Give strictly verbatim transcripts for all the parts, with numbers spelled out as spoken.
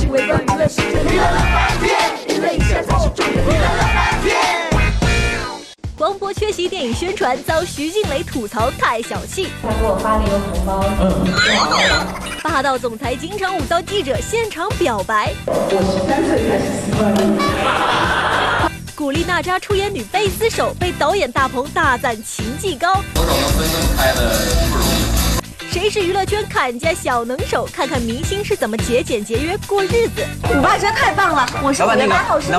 新闻让娱乐世界娱乐了半天，娱乐一下才是重点，娱乐了半天。黄渤缺席电影宣传，遭徐静蕾吐槽太小气。他给我发了一个红包，嗯。霸道总裁金城武遭记者现场表白。我是单纯还是习惯了。古力娜扎出演女贝斯手，被导演大鹏大赞琴技高。我找到分身拍的不容易。 谁是娱乐圈砍价小能手？看看明星是怎么节俭节约过日子。五八真太棒了，我是你的马老师。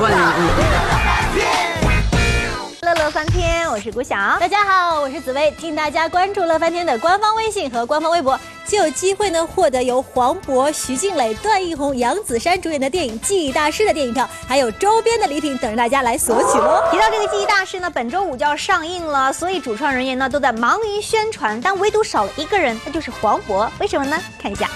乐乐翻天，我是古晓。大家好，我是紫薇。请大家关注乐翻天的官方微信和官方微博，就有机会呢获得由黄渤、徐静蕾、段奕宏、杨子姗主演的电影《记忆大师》的电影票，还有周边的礼品等着大家来索取喽。提到这个《记忆大师》呢，本周五就要上映了，所以主创人员呢都在忙于宣传，但唯独少了一个人，那就是黄渤。为什么呢？看一下。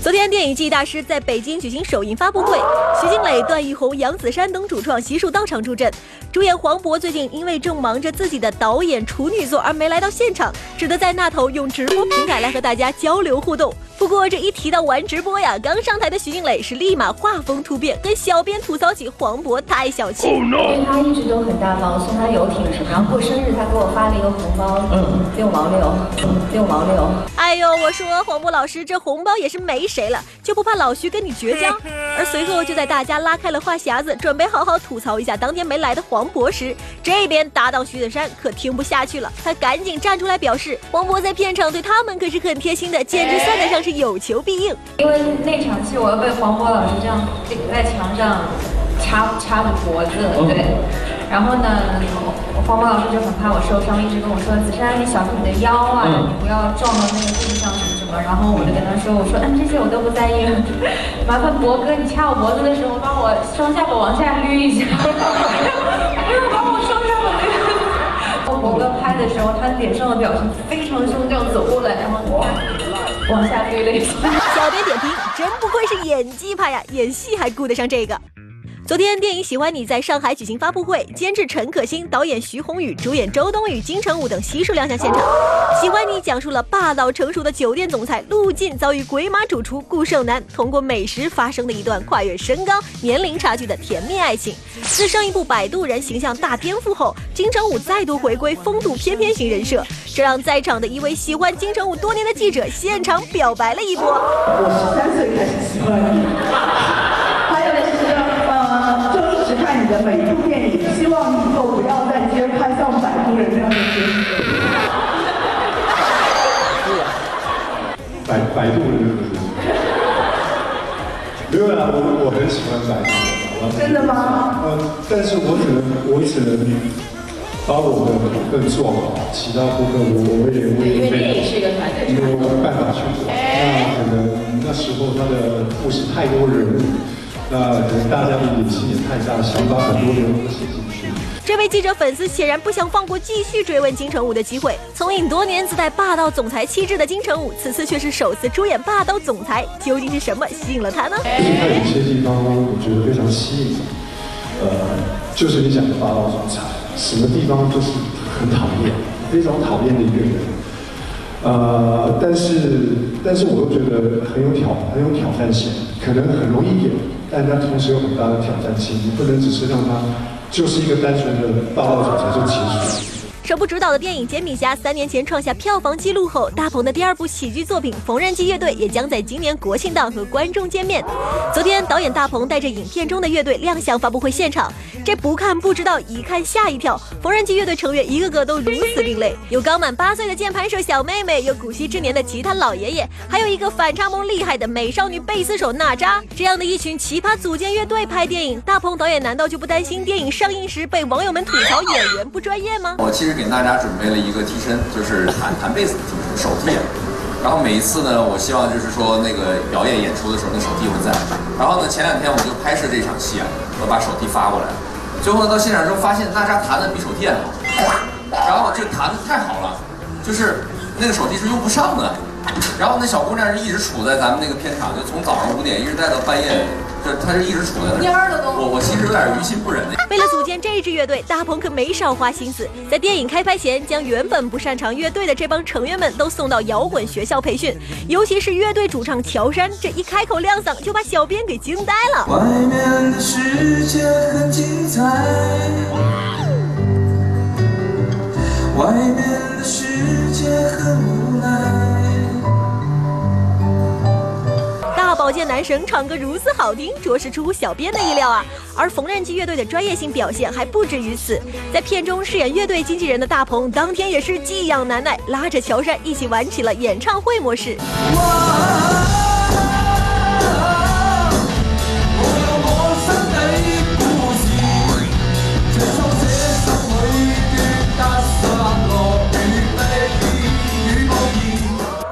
昨天，电影《记忆大师》在北京举行首映发布会，徐静蕾、段奕宏、杨子姗等主创悉数到场助阵。主演黄渤最近因为正忙着自己的导演处女作而没来到现场，只得在那头用直播平台来和大家交流互动。不过这一提到玩直播呀，刚上台的徐静蕾是立马画风突变，跟小编吐槽起黄渤太小气。因为他一直都很大方，送他游艇什么，然后过生日他给我发了一个红包，嗯，六毛六，六毛六。哎呦，我说黄渤老师，这红包也是没。 谁了就不怕老徐跟你绝交？而随后就在大家拉开了话匣子，准备好好吐槽一下当天没来的黄渤时，这边搭档徐子珊可听不下去了，他赶紧站出来表示，黄渤在片场对他们可是很贴心的，简直算得上是有求必应。因为那场戏，我又被黄渤老师这样在墙上插插着脖子，对，然后呢？ 黄渤老师就很怕我受伤，一直跟我说：“子珊，你小心你的腰啊，嗯、你不要撞到那个地上什么什么。”然后我就跟他说：“我说，嗯，这些我都不在意。麻烦博哥，你掐我脖子的时候，帮我双下巴往下捋一下。不要把我双下巴捋。”博哥拍的时候，他脸上的表情非常凶，这样走过来，然后往下捋了一下。小编点评：真不愧是演技派呀，演戏还顾得上这个。 昨天，电影《喜欢你》在上海举行发布会，监制陈可辛、导演徐宏宇、主演周冬雨、金城武等悉数亮相现场。《喜欢你》讲述了霸道成熟的酒店总裁陆晋遭遇鬼马主厨顾胜男，通过美食发生的一段跨越身高、年龄差距的甜蜜爱情。自上一部《摆渡人》形象大颠覆后，金城武再度回归风度翩翩型人设，这让在场的一位喜欢金城武多年的记者现场表白了一波。我十三岁开始喜欢你。 你的每一部电影，希望以后不要再接拍像《摆渡人》这样的电影。摆摆渡人是不是？没有啦，我我很喜欢摆渡人。真的吗？嗯，但是我只能我只能把我的部分做好，其他部分我我也我也没有办法去做。那可能那时候他的故事太多人物。 那可能大家的野心也太大，想把很多人都写进去。这位记者粉丝显然不想放过继续追问金城武的机会。从影多年自带霸道总裁气质的金城武，此次却是首次出演霸道总裁，究竟是什么吸引了他呢？就是他有些地方我觉得非常吸引，呃，就是你讲的霸道总裁，什么地方就是很讨厌，非常讨厌的一个人。呃，但是但是我又觉得很有挑很有挑战性，可能很容易演。 但他同时有很大的挑战性，你不能只是让他就是一个单纯的霸道总裁就结束。首部执导的电影《煎饼侠》三年前创下票房纪录后，大鹏的第二部喜剧作品《缝纫机乐队》也将在今年国庆档和观众见面。昨天，导演大鹏带着影片中的乐队亮相发布会现场，这不看不知道，一看吓一跳。缝纫机乐队成员一个个都如此另类，有刚满八岁的键盘手小妹妹，有古稀之年的吉他老爷爷，还有一个反差萌厉害的美少女贝斯手娜扎。这样的一群奇葩组建乐队拍电影，大鹏导演难道就不担心电影上映时被网友们吐槽演员不专业吗？我其实。 给大家准备了一个替身，就是弹弹贝斯，就是手替演。然后每一次呢，我希望就是说那个表演演出的时候，那手替会在。然后呢，前两天我就拍摄这场戏啊，我把手替发过来。最后呢，到现场之后发现娜扎弹的比手替好，然后这弹的太好了，就是那个手替是用不上的。然后那小姑娘是一直杵在咱们那个片场，就从早上五点一直待到半夜。这他就一直杵在那。蔫儿的东西。我我其实有点于心不忍的。为了组建这支乐队，大鹏可没少花心思。在电影开拍前，将原本不擅长乐队的这帮成员们都送到摇滚学校培训，尤其是乐队主唱乔杉，这一开口亮嗓就把小编给惊呆了。外面的世界很精彩，外面的世界很无奈。 宝剑男神唱歌如此好听，着实出乎小编的意料啊！而缝纫机乐队的专业性表现还不止于此，在片中饰演乐队经纪人的大鹏，当天也是寄养难耐，拉着乔杉一起玩起了演唱会模式。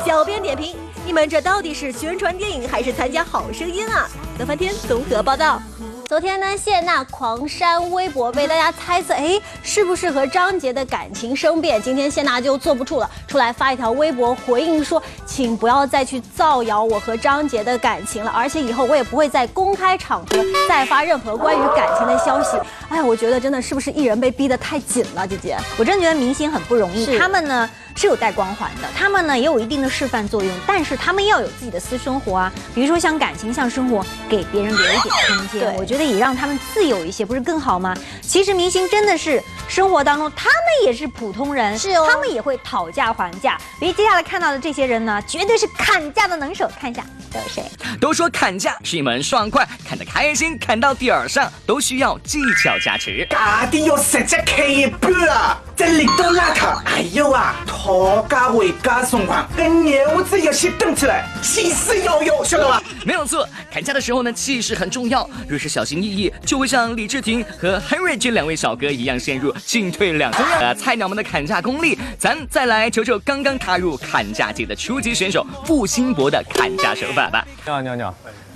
小编点评。 你们这到底是宣传电影还是参加好声音啊？乐翻天综合报道。昨天呢，谢娜狂删微博，被大家猜测，哎，是不是和张杰的感情生变？今天谢娜就坐不住了，出来发一条微博回应说，请不要再去造谣我和张杰的感情了，而且以后我也不会在公开场合再发任何关于感情的消息。哎，我觉得真的是不是艺人被逼得太紧了，姐姐？我真的觉得明星很不容易，他们呢？ 是有带光环的，他们呢也有一定的示范作用，但是他们要有自己的私生活啊，比如说像感情、像生活，给别人留一点空间，我觉得也让他们自由一些，不是更好吗？其实明星真的是生活当中，他们也是普通人，是哦，他们也会讨价还价。所以接下来看到的这些人呢，绝对是砍价的能手。看一下都有谁？都说砍价是一门爽快，砍得开心，砍到点儿上，都需要技巧加持。啊，啲要食只企鹅啊，真力都拉卡，哎呦啊！ 好家伙，家送款，跟牛子也是动起来，气势悠悠，晓得吧？没有错，砍价的时候呢，气势很重要，越是小心翼翼，就会像李治廷和 Henry 这两位小哥一样陷入进退两难。呃，菜鸟们的砍价功力，咱再来瞅瞅刚刚踏入砍价界的初级选手付辛博的砍价手法吧。娘娘娘，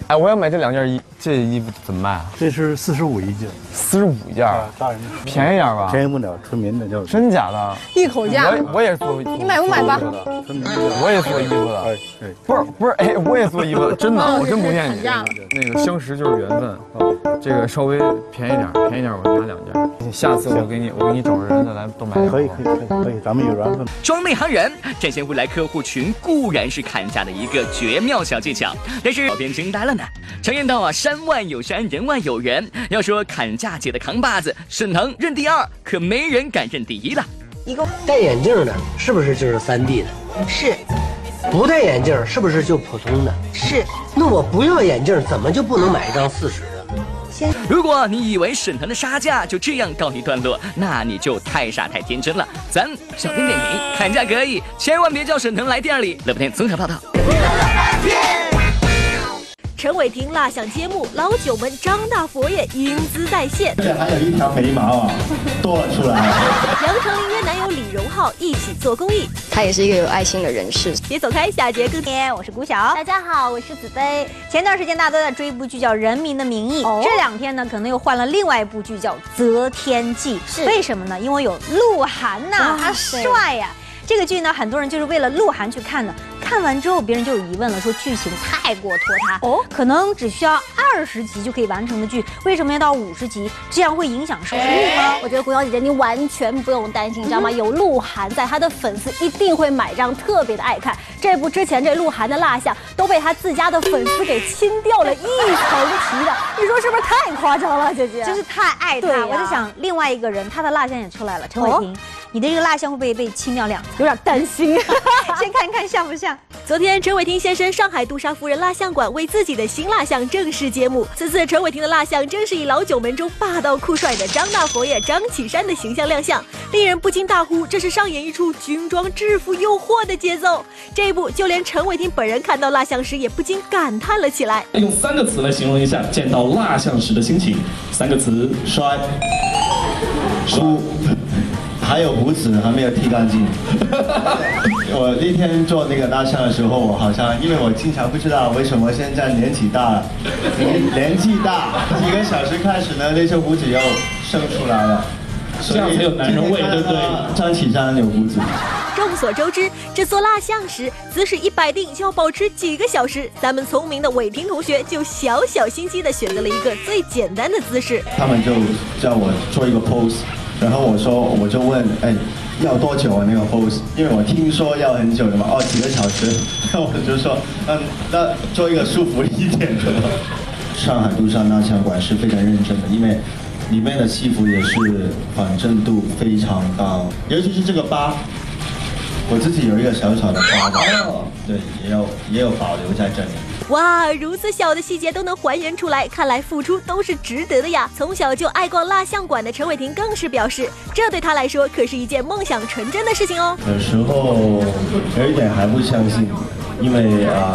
哎，我要买这两件衣，这衣服怎么卖啊？这是四十五一件，四十五一件，大人便宜点吧？便宜不了，村民的叫真假的，一口价。我我也做。 你买不买吧？我也做衣服的，不是不是，哎，我也做衣服的，真的，我真不骗你。那个相识就是缘分，这个稍微便宜点，便宜点我拿两件。下次我给你，我给你找个人再来都买。可以可以可以，咱们有缘分。装内行人展现未来客户群固然是砍价的一个绝妙小技巧，但是小编惊呆了呢。常言道啊，山外有山，人外有人。要说砍价界的扛把子，沈腾认第二，可没人敢认第一了。 戴眼镜的，是不是就是三 D 的？是。不戴眼镜，是不是就普通的？是。那我不要眼镜，怎么就不能买一张四十的？先。如果你以为沈腾的杀价就这样告一段落，那你就太傻太天真了。咱小编点评：砍价可以，千万别叫沈腾来店里。乐翻天综合报道。陈伟霆蜡像揭幕，老九门张大佛爷英姿再现，这还有一条肥毛啊，多了出来。杨丞琳约男友李荣浩一起做公益，他也是一个有爱心的人士。别走开，下节更甜。我是顾晓，大家好，我是子飞。前段时间大家都在追一部剧叫《人民的名义》，哦、这两天呢可能又换了另外一部剧叫《择天记》，是为什么呢？因为有鹿晗呐、啊，他帅呀、啊。 这个剧呢，很多人就是为了鹿晗去看的。看完之后，别人就有疑问了，说剧情太过拖沓哦，可能只需要二十集就可以完成的剧，为什么要到五十集？这样会影响收视率吗？我觉得古小姐姐您完全不用担心，你知道吗？嗯、有鹿晗在，他的粉丝一定会买账，特别的爱看这部。之前这鹿晗的蜡像都被他自家的粉丝给清掉了一层皮的，你说是不是太夸张了，姐姐？真是太爱他。啊、我在想，另外一个人，他的蜡像也出来了，陈伟霆。哦 你的这个蜡像会不会被清掉两层？有点担心，先看看像不像。昨天，陈伟霆现身上海杜莎夫人蜡像馆，为自己的新蜡像正式揭幕。此次陈伟霆的蜡像正是以老九门中霸道酷帅的张大佛爷张启山的形象亮相，令人不禁大呼这是上演一出军装制服诱惑的节奏。这一部就连陈伟霆本人看到蜡像时也不禁感叹了起来。用三个词来形容一下见到蜡像时的心情，三个词：帅、舒。 还有胡子还没有剃干净。我那天做那个蜡像的时候，我好像因为我经常不知道为什么现在年纪大了，年年纪大，几个小时开始呢，那些胡子又生出来了，所以这样才有男人味，对不对？张启山有胡子。众所周知，制作蜡像时姿势一摆定就要保持几个小时。咱们聪明的伟霆同学就小小心机的选择了一个最简单的姿势。他们就叫我做一个 pose， 然后我说我就问，哎，要多久啊那个 pose？ 因为我听说要很久的嘛，哦几个小时。那我就说，嗯，那做一个舒服一点的。上海杜莎蜡像馆是非常认真的，因为里面的戏服也是仿真度非常高，尤其是这个疤。 我自己有一个小小的疤的，对，也有也有保留在这里。哇，如此小的细节都能还原出来，看来付出都是值得的呀！从小就爱逛蜡像馆的陈伟霆更是表示，这对他来说可是一件梦想成真的事情哦。有时候有一点还不相信，因为啊，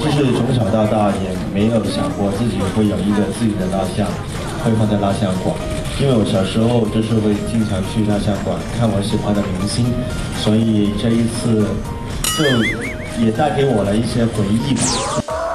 就是从小到大也没有想过自己会有一个自己的蜡像，会放在蜡像馆。 因为我小时候就是会经常去蜡像馆看我喜欢的明星，所以这一次就也带给我了一些回忆吧。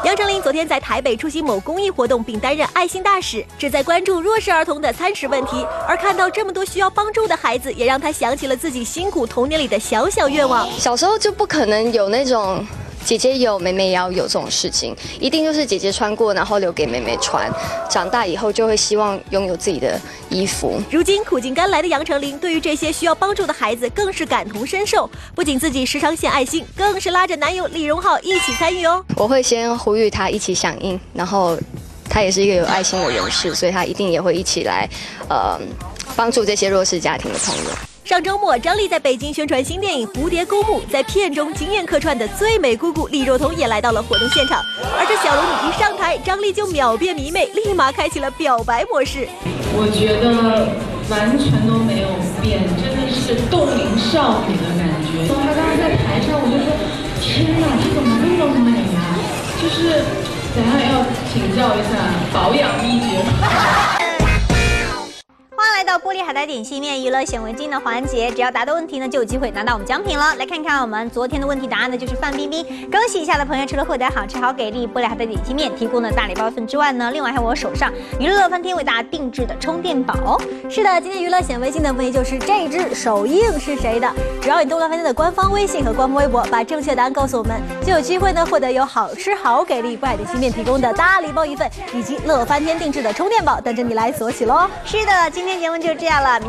杨丞琳昨天在台北出席某公益活动，并担任爱心大使，旨在关注弱势儿童的餐食问题。而看到这么多需要帮助的孩子，也让她想起了自己辛苦童年里的小小愿望。小时候就不可能有那种。 姐姐有，妹妹也要有这种事情，一定就是姐姐穿过，然后留给妹妹穿。长大以后就会希望拥有自己的衣服。如今苦尽甘来的杨丞琳，对于这些需要帮助的孩子更是感同身受。不仅自己时常献爱心，更是拉着男友李荣浩一起参与哦。我会先呼吁他一起响应，然后他也是一个有爱心的人士，所以他一定也会一起来，呃，帮助这些弱势家庭的朋友。 上周末，张俪在北京宣传新电影《蝴蝶公墓》，在片中惊艳客串的最美姑姑李若彤也来到了活动现场。而这小龙女一上台，张俪就秒变迷妹，立马开启了表白模式。我觉得完全都没有变，真的是冻龄少女的感觉。她刚刚在台上，我就说：天哪，她怎么那么美啊？就是等下要请教一下保养秘诀。来到玻璃海苔点心面娱乐显微镜的环节，只要答对问题呢，就有机会拿到我们奖品了。来看看我们昨天的问题答案呢，就是范冰冰。恭喜以下的朋友，除了获得好吃好给力玻璃海苔点心面提供的大礼包一份之外呢，另外还有我手上娱乐乐翻天为大家定制的充电宝。是的，今天娱乐显微镜的问题就是这只手印是谁的？只要你动乐翻天的官方微信和官方微博，把正确答案告诉我们，就有机会呢获得由好吃好给力玻璃海苔点心面提供的大礼包一份，以及乐翻天定制的充电宝等着你来索取喽。是的，今天节。 就这样了。